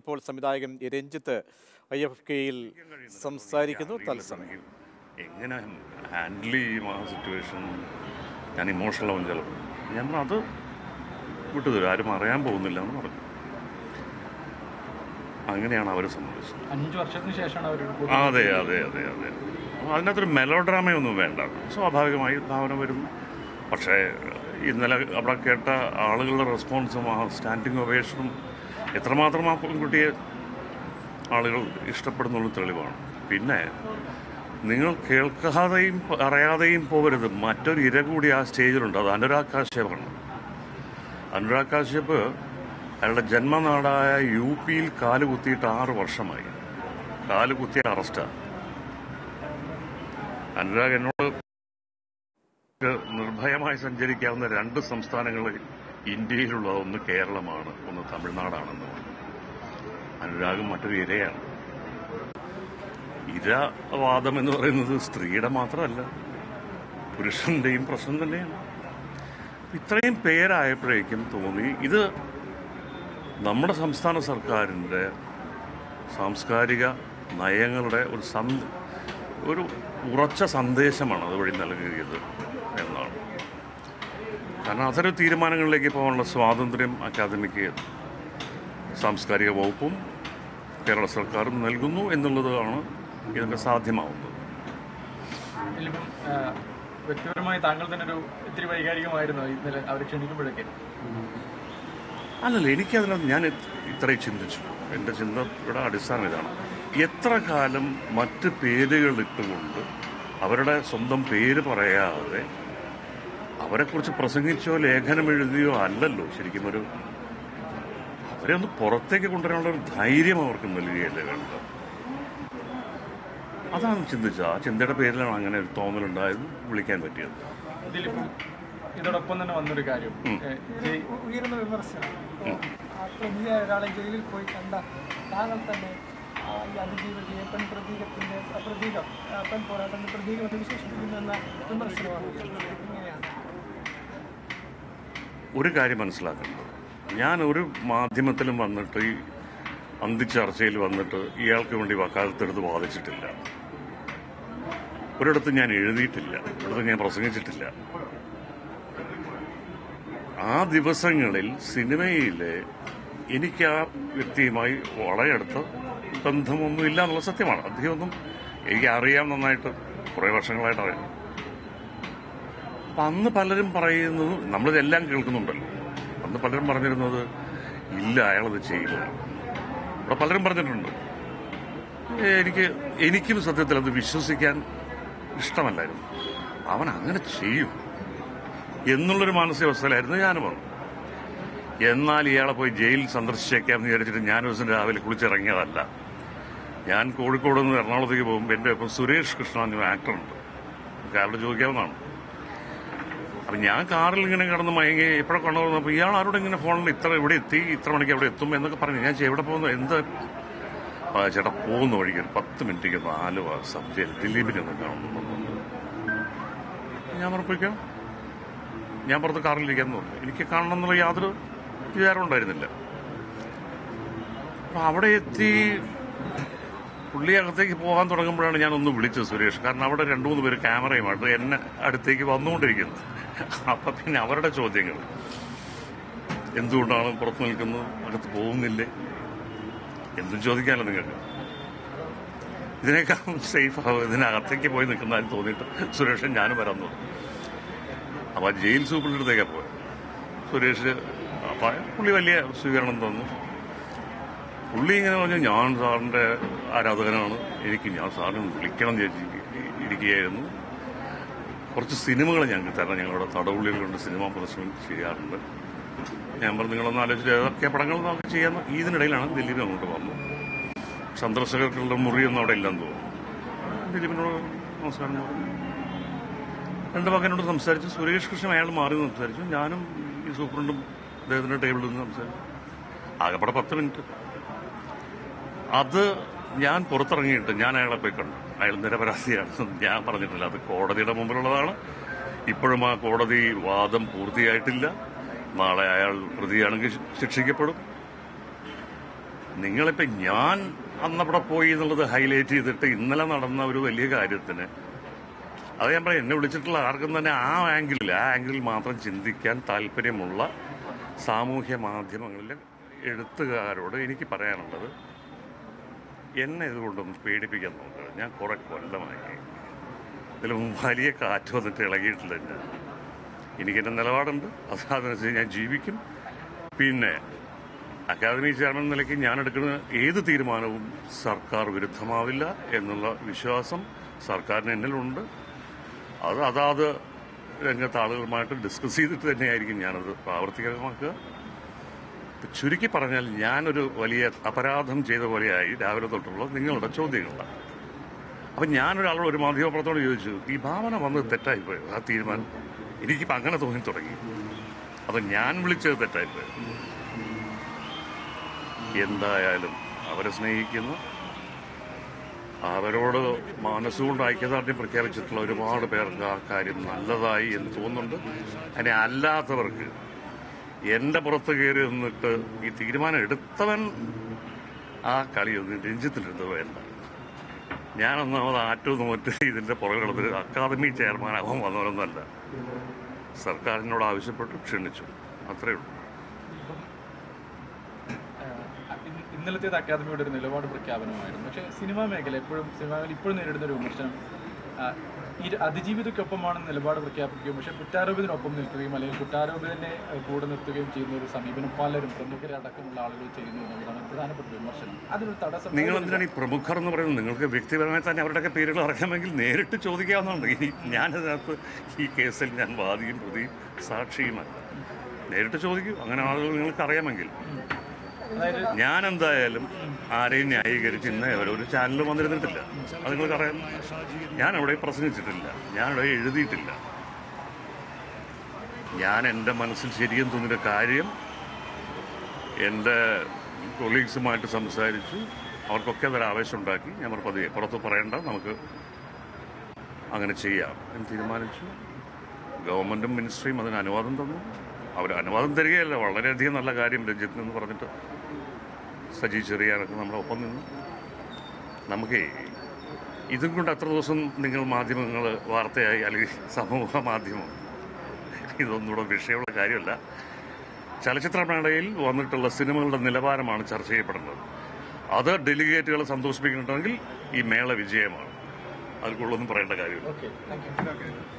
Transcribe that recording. ഇപ്പോൾ സംവിധായകൻ രഞ്ജിത്ത് IFFKയിൽ സംസാരിക്കുന്നു. തത്സമയം എങ്ങനെ ഹാൻഡിൽ ചെയ്യും ആ സിറ്റുവേഷൻ? ഞാൻ ഇമോഷണലാവും ചിലപ്പോൾ. ഞാൻ അത് വിട്ടുതരും, ആരും അറിയാൻ പോകുന്നില്ല എന്ന് പറഞ്ഞു. അങ്ങനെയാണ് അവരെ സംബന്ധിച്ചത്. 5 വർഷത്തിന് ശേഷമാണ്. അതെ അതെ അതെ അതെ അതിനകത്തൊരു മെലോഡ്രാമയൊന്നും വേണ്ട, സ്വാഭാവികമായി ഭാവന വരും. പക്ഷേ ഇന്നലെ അവിടെ കേട്ട ആളുകളുടെ റെസ്പോൺസും ആ സ്റ്റാൻഡിങ് ഒവേഷനും എത്രമാത്രം ആ പെൺകുട്ടിയെ ആളുകൾ ഇഷ്ടപ്പെടുന്നുള്ള തെളിവാണ്. പിന്നെ നിങ്ങൾ കേൾക്കാതെയും അറിയാതെയും പോകരുത്. മറ്റൊരു ഇര കൂടി ആ സ്റ്റേജിലുണ്ട്, അത് അനുരാഗ് കാശ്യപാണ്. അനുരാഗ് കാശ്യപ് അയാളുടെ ജന്മനാടായ UP-യിൽ കാലുകുത്തിയിട്ട് 6 വർഷമായി. കാലുകുത്തിയ അറസ്റ്റാണ്. അനുരാഗ് എന്നോട് നിർഭയമായി സഞ്ചരിക്കാവുന്ന 2 സംസ്ഥാനങ്ങളിൽ ഇന്ത്യയിലുള്ള ഒന്ന് കേരളമാണ്, ഒന്ന് തമിഴ്നാടാണെന്ന് പറഞ്ഞു. അനുരാഗും മറ്റൊരു ഇരയാണ്. ഇരവാദം എന്ന് പറയുന്നത് സ്ത്രീയുടെ മാത്രമല്ല, പുരുഷന്റെയും പ്രശ്നം തന്നെയാണ്. ഇത്രയും പേരായപ്പോഴേക്കും തോന്നി ഇത് നമ്മുടെ സംസ്ഥാന സർക്കാരിൻ്റെ സാംസ്കാരിക നയങ്ങളുടെ ഒരു ഉറച്ച സന്ദേശമാണ് അതുവഴി നൽകിയത് എന്നാണ്. കാരണം അതൊരു തീരുമാനങ്ങളിലേക്ക് പോകാനുള്ള സ്വാതന്ത്ര്യം അക്കാദമിക്ക് സാംസ്കാരിക വകുപ്പും കേരള സർക്കാരും നൽകുന്നു എന്നുള്ളതാണ് ഇതൊക്കെ സാധ്യമാവുന്നത്. വ്യക്തിപരമായി താങ്കൾ തന്നെ ഒരു ഇത്തിരി വൈകാരികമായിരുന്നു ഇന്നലെ അവർ ക്ഷണിക്കുമ്പോഴൊക്കെ? അല്ലല്ലോ, എനിക്കതിനകത്ത് ഞാൻ ഇത്രയും ചിന്തിച്ചു. എൻ്റെ ചിന്തയുടെ അടിസ്ഥാനം ഇതാണ്: എത്ര കാലം മറ്റ് പേരുകൾ ഇട്ടുകൊണ്ട് അവരുടെ സ്വന്തം പേര് പറയാതെ അവരെക്കുറിച്ച് പ്രസംഗിച്ചോ ലേഖനം എഴുതിയോ അല്ലല്ലോ ശരിക്കും അവരെ ഒന്ന് പുറത്തേക്ക് കൊണ്ടുവരാനുള്ള ഒരു ധൈര്യം അവർക്ക് നൽകുകയല്ലേ വേണ്ട? അതാണ് ചിന്തിച്ചത്. ആ ചിന്തയുടെ പേരിലാണ് അങ്ങനെ ഒരു തോന്നലുണ്ടായത്, വിളിക്കാൻ പറ്റിയത്. ഇതോടൊപ്പം തന്നെ വന്നൊരു കാര്യം, ഉയർന്ന വിമർശനം, ഒരാളെ ജയിലിൽ പോയി കണ്ട താങ്കൾ തന്നെ ഒരു കാര്യം മനസ്സിലാക്കുന്നത്, ഞാൻ ഒരു മാധ്യമത്തിലും വന്നിട്ട് ഈ അന്തിച്ചർച്ചയിൽ വന്നിട്ട് ഇയാൾക്ക് വേണ്ടി വക്കാലത്തെടുത്ത് വാദിച്ചിട്ടില്ല. ഒരിടത്ത് ഞാൻ എഴുതിയിട്ടില്ല, ഒരിടത്ത് ഞാൻ പ്രസംഗിച്ചിട്ടില്ല. ആ ദിവസങ്ങളിൽ സിനിമയിലെ എനിക്ക് ആ വ്യക്തിയുമായി വളരെ അടുത്ത് ബന്ധമൊന്നും ഇല്ല എന്നുള്ള സത്യമാണ്. അദ്ദേഹമൊന്നും എനിക്കറിയാം, നന്നായിട്ട്, കുറേ വർഷങ്ങളായിട്ട് അറിയാം. അപ്പം അന്ന് പലരും പറയുന്നത്, നമ്മളിതെല്ലാം കേൾക്കുന്നുണ്ടല്ലോ, അന്ന് പലരും പറഞ്ഞിരുന്നത് ഇല്ല, അയാളത് ചെയ്യില്ല. ഇവിടെ പലരും പറഞ്ഞിട്ടുണ്ട്. എനിക്കും സത്യത്തിൽ അത് വിശ്വസിക്കാൻ ഇഷ്ടമല്ലായിരുന്നു. അവൻ അങ്ങനെ ചെയ്യും എന്നുള്ളൊരു മാനസികാവസ്ഥയിലായിരുന്നു ഞാൻ പറഞ്ഞു. എന്നാൽ ഇയാളെ പോയി ജയിൽ സന്ദർശിച്ചേക്കാമെന്ന് വിചാരിച്ചിട്ട് ഞാൻ ഒരു ദിവസം രാവിലെ കുളിച്ചിറങ്ങിയതല്ല. ഞാൻ കോഴിക്കോട് നിന്ന് എറണാകുളത്തേക്ക് പോകുമ്പോൾ എൻ്റെ ഒപ്പം സുരേഷ് കൃഷ്ണ എന്നൊരു ആക്ടറുണ്ട്, കാറിൽ ചോദിക്കാവുന്നതാണ്. അപ്പം ഞാൻ കാറിൽ ഇങ്ങനെ കിടന്ന് മയങ്ങി എപ്പോഴൊക്കെ കൊണ്ടുവന്നപ്പോൾ ഇയാൾ ആരോട് ഇങ്ങനെ ഫോണിൽ ഇത്ര ഇവിടെ എത്തി, ഇത്ര മണിക്ക് അവിടെ എത്തും എന്നൊക്കെ പറഞ്ഞു. ഞാൻ എവിടെ പോകുന്നു, എന്താ ചേട്ടാ പോകുന്ന വഴിക്ക് ഒരു 10 മിനിറ്റേക്ക് ആലുവ സബ്ജയിൽ ദിലീപിനെ ഒന്ന് കാണുന്നു. ഞാൻ ഉറപ്പിക്കാം, ഞാൻ പുറത്ത് കാറിലിരിക്കാന്ന് പറഞ്ഞു. എനിക്ക് കാണണം എന്നുള്ള യാതൊരു വിചാരം ഉണ്ടായിരുന്നില്ല. അപ്പം അവിടെ എത്തി പുള്ളി അകത്തേക്ക് പോകാൻ തുടങ്ങുമ്പോഴാണ് ഞാനൊന്ന് വിളിച്ചത് സുരേഷ്. കാരണം അവിടെ 2-3 പേര് ക്യാമറയുമായിട്ട് എന്നെ അടുത്തേക്ക് വന്നുകൊണ്ടിരിക്കുന്നത്. അപ്പം പിന്നെ അവരുടെ ചോദ്യങ്ങൾ, എന്തുകൊണ്ടാണ് പുറത്ത് നിൽക്കുന്നത്, അകത്ത് പോകുന്നില്ലേ, എന്തും ചോദിക്കാമല്ലോ നിങ്ങൾക്ക്. ഇതിനേക്കാൾ സേഫ് ആവും ഇതിനകത്തേക്ക് പോയി നിൽക്കുന്നതായി തോന്നിയിട്ട് സുരേഷ് ഞാനും വരാൻ തോന്നി. അപ്പം ജയിൽ സൂപ്രണ്ടിൻ്റെ അടുത്തേക്കാണ് പോയത് സുരേഷ്. അപ്പം പുള്ളി വലിയ സ്വീകരണം തന്നു. പുള്ളി ഇങ്ങനെ പറഞ്ഞു, ഞാൻ സാറിൻ്റെ ആരാധകനാണ്, ഞാൻ സാറിനെ വിളിക്കണം ഇരിക്കുകയായിരുന്നു, കുറച്ച് സിനിമകൾ ഞങ്ങൾക്ക് തരണം, ഞങ്ങളുടെ തടവുള്ളിൽ കൊണ്ട് സിനിമ പ്രദർശനം ചെയ്യാറുണ്ട്. ഞാൻ പറഞ്ഞു നിങ്ങളൊന്ന് ആലോചിച്ച് ഏതൊക്കെ പടങ്ങൾ നമുക്ക് ചെയ്യാമെന്ന്. ഇതിനിടയിലാണ് ദിലീപ് അങ്ങോട്ട് വന്നു. സന്ദർശകർക്കുള്ള മുറിയൊന്നും അവിടെ ഇല്ലെന്ന് തോന്നുന്നു. ദിലീപിനോട് നമസ്കാരം പറഞ്ഞു, 2 വാക്കിനോട് സംസാരിച്ചു. സുരേഷ് കൃഷ്ണൻ അയാൾ മാറി സംസാരിച്ചു, ഞാനും ഈ സൂപ്രണ്ടും അദ്ദേഹത്തിൻ്റെ ടേബിളിൽ നിന്ന് സംസാരിച്ചു. ആകെപ്പാടെ 10 മിനിറ്റ്. അത് ഞാൻ പുറത്തിറങ്ങിയിട്ട് ഞാൻ അയാളെ പോയി കണ്ടു. അയാൾ നിരപരാധിയാണ്, ഞാൻ പറഞ്ഞിട്ടില്ല. അത് കോടതിയുടെ മുമ്പിലുള്ളതാണ്. ഇപ്പോഴും ആ കോടതി വാദം പൂർത്തിയായിട്ടില്ല. നാളെ അയാൾ പ്രതിയാണെങ്കിൽ ശിക്ഷിക്കപ്പെടും. നിങ്ങളിപ്പോൾ ഞാൻ അന്നവിടെ പോയി എന്നുള്ളത് ഹൈലൈറ്റ് ചെയ്തിട്ട് ഇന്നലെ നടന്ന ഒരു വലിയ കാര്യത്തിന് അത് ഞാൻ പറയാം, എന്നെ വിളിച്ചിട്ടുള്ള ആർക്കും തന്നെ ആ ആംഗിളിൽ മാത്രം ചിന്തിക്കാൻ താല്പര്യമുള്ള സാമൂഹ്യ മാധ്യമങ്ങളിലെ എഴുത്തുകാരോട് എനിക്ക് പറയാനുള്ളത്, എന്നെ ഇതുകൊണ്ടൊന്ന് പേടിപ്പിക്കാൻ നോക്കുക. ഞാൻ കുറേ കൊല്ലമായി ഇതിലും വലിയ കാറ്റ് വന്നിട്ട് ഇളകിയിട്ടില്ല. ഞാൻ എനിക്കെൻ്റെ നിലപാടുണ്ട്, അതനുസരിച്ച് ഞാൻ ജീവിക്കും. പിന്നെ അക്കാദമി ചെയർമാൻ നിലയ്ക്ക് ഞാൻ എടുക്കുന്ന ഏത് തീരുമാനവും സർക്കാർ വിരുദ്ധമാവില്ല എന്നുള്ള വിശ്വാസം സർക്കാരിന് എന്നിലുണ്ട്. അത് അതാത് രംഗത്ത് ആളുകളുമായിട്ട് ഡിസ്കസ് ചെയ്തിട്ട് തന്നെയായിരിക്കും ഞാനത് പ്രാവർത്തികമാക്കുക. ചുരുക്കി പറഞ്ഞാൽ ഞാനൊരു വലിയ അപരാധം ചെയ്ത പോലെയായി രാവിലെ തൊട്ടുള്ള നിങ്ങളുടെ ചോദ്യങ്ങളാണ്. അപ്പം ഞാനൊരാളോട്, ഒരു മാധ്യമപ്രവർത്തകനോട് ചോദിച്ചു, ഈ ഭാവന വന്നത് തെറ്റായിപ്പോയി, ആ തീരുമാനം എനിക്കിപ്പോൾ അങ്ങനെ തോന്നി തുടങ്ങി, അപ്പം ഞാൻ വിളിച്ചത് തെറ്റായിപ്പോയി. എന്തായാലും അവരെ സ്നേഹിക്കുന്നു, അവരോട് മനസ്സുകൊണ്ട് ഐക്യദാർഢ്യം പ്രഖ്യാപിച്ചിട്ടുള്ള ഒരുപാട് പേർക്ക് ആ കാര്യം നല്ലതായി എന്ന് തോന്നുന്നുണ്ട്. അതിനെ അല്ലാത്തവർക്ക്, എൻ്റെ പുറത്ത് കയറി നിന്നിട്ട് ഈ തീരുമാനം എടുത്തവൻ ആ കളിയൊന്നും രഞ്ജിത്തിലെടുത്ത് വേണ്ട. ഞാനൊന്നാമത് ആറ്റുനോറ്റ് ഇതിൻ്റെ പുറകിലുള്ളത് അക്കാദമി ചെയർമാനാകാൻ വന്നവരൊന്നുമല്ല. സർക്കാരിനോട് ആവശ്യപ്പെട്ടു, ക്ഷണിച്ചു, അത്രയേ ഉള്ളൂ. ഇന്നലത്തേത് അക്കാദമിയുടെ ഒരു നിലപാട് പ്രഖ്യാപനമായിരുന്നു. പക്ഷേ സിനിമാ മേഖല ഇപ്പോഴും നേരിടുന്ന ഒരു വിമർശനം, ഈ അതിജീവിതയ്ക്കൊപ്പമാണ് നിലപാട് പ്രഖ്യാപിക്കുകയും പക്ഷേ കുറ്റാരോപിതനൊപ്പം നിൽക്കുകയും അല്ലെങ്കിൽ കുറ്റാരോപിതനെ കൂടെ നിർത്തുകയും ചെയ്യുന്ന ഒരു സമീപനം പലരും പ്രമുഖരടക്കമുള്ള ആളുകൾ ചെയ്യുന്നു എന്നുള്ളതാണ് പ്രധാനപ്പെട്ട വിമർശനം. അതൊരു തടസ്സം. നിങ്ങൾ എന്തിനാണ് ഈ പ്രമുഖർ എന്ന് പറയുന്നത്? നിങ്ങൾക്ക് വ്യക്തിപരമായി തന്നെ അവരുടെയൊക്കെ പേരുകൾ അറിയാമെങ്കിൽ നേരിട്ട് ചോദിക്കാവുന്നതാണ്. ഇനി ഞാനതിനകത്ത് ഈ കേസിൽ ഞാൻ വാദിയും പ്രതിയും സാക്ഷിയുമല്ല. നേരിട്ട് ചോദിക്കൂ, അങ്ങനെ ആളുകൾ നിങ്ങൾക്ക് അറിയാമെങ്കിൽ. ഞാൻ എന്തായാലും ആരെയും ന്യായീകരിച്ച് ഇന്ന് ഒരു ചാനൽ വന്നിരുന്നിട്ടില്ല. അത് നിങ്ങൾക്ക് അറിയാം. ഞാനവിടെ പ്രസംഗിച്ചിട്ടില്ല, ഞാനവിടെ എഴുതിയിട്ടില്ല. ഞാൻ എൻ്റെ മനസ്സിൽ ശരിയെന്ന് തോന്നിയ കാര്യം എൻ്റെ കൊളീഗ്സുമായിട്ട് സംസാരിച്ചു, അവർക്കൊക്കെ അതൊരു ആവേശമുണ്ടാക്കി. ഞാൻ പതിയെ പുറത്ത് പറയണ്ട, നമുക്ക് അങ്ങനെ ചെയ്യാം എന്ന് തീരുമാനിച്ചു. ഗവൺമെൻറ്റും മിനിസ്ട്രിയും അതിന് അനുവാദം തന്നു. അവർ അനുവാദം തരികയല്ല, വളരെയധികം നല്ല കാര്യം രഞ്ജിത്ത് എന്ന് പറഞ്ഞിട്ട് സജി ചെറിയാനൊക്കെ നമ്മുടെ ഒപ്പം നിന്നു. നമുക്ക് ഇതും കൊണ്ട് അത്ര ദിവസം നിങ്ങൾ മാധ്യമങ്ങൾ വാർത്തയായി, അല്ലെങ്കിൽ സമൂഹ മാധ്യമം, ഇതൊന്നുകൂടെ വിഷയമുള്ള കാര്യമല്ല. ചലച്ചിത്രമേളയിൽ വന്നിട്ടുള്ള സിനിമകളുടെ നിലവാരമാണ് ചർച്ച ചെയ്യപ്പെടുന്നത്. അത് ഡെലിഗേറ്റുകളെ സന്തോഷിപ്പിക്കുന്നുണ്ടെങ്കിൽ ഈ മേള വിജയമാണ്. അതിൽ കൂടുതലൊന്നും പറയേണ്ട കാര്യമില്ല.